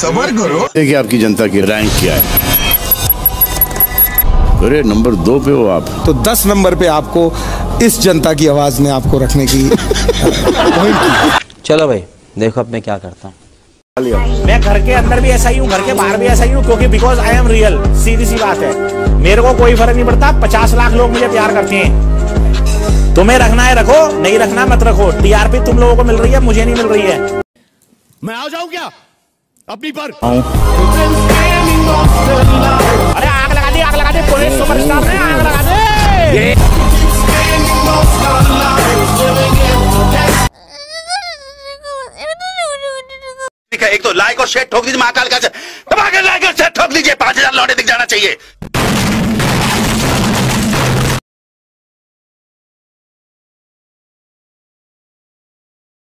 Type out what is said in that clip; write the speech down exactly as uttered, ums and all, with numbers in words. सबर करो। देखिए आपकी जनता की रैंक क्या है, अरे नंबर दो पे हो आप, तो दस नंबर पे आपको इस जनता की आवाज में आपको रखने की। चलो भाई देखो अब मैं क्या करता हूँ। मैं घर के अंदर भी ऐसा ही हूँ, घर के बाहर भी ऐसा ही हूँ, क्योंकि बिकॉज आई एम रियल। सीधी सी बात है, मेरे को कोई फर्क नहीं पड़ता। पचास लाख लोग मुझे प्यार करते हैं, तुम्हें रखना है रखो, नहीं रखना मत रखो। टीआरपी तुम लोगों को मिल रही है, मुझे नहीं मिल रही है। मैं आ जाऊँ क्या अपनी पर? अरे आग लगा दे, आग लगा दे, कोई सुपरस्टार है, आग लगा दे। एक तो लाइक और शेयर ठोक दीजिए, महाकाल का दबा के लाइक और शेयर ठोक दीजिए। पांच हजार लौटे दिख जाना चाहिए।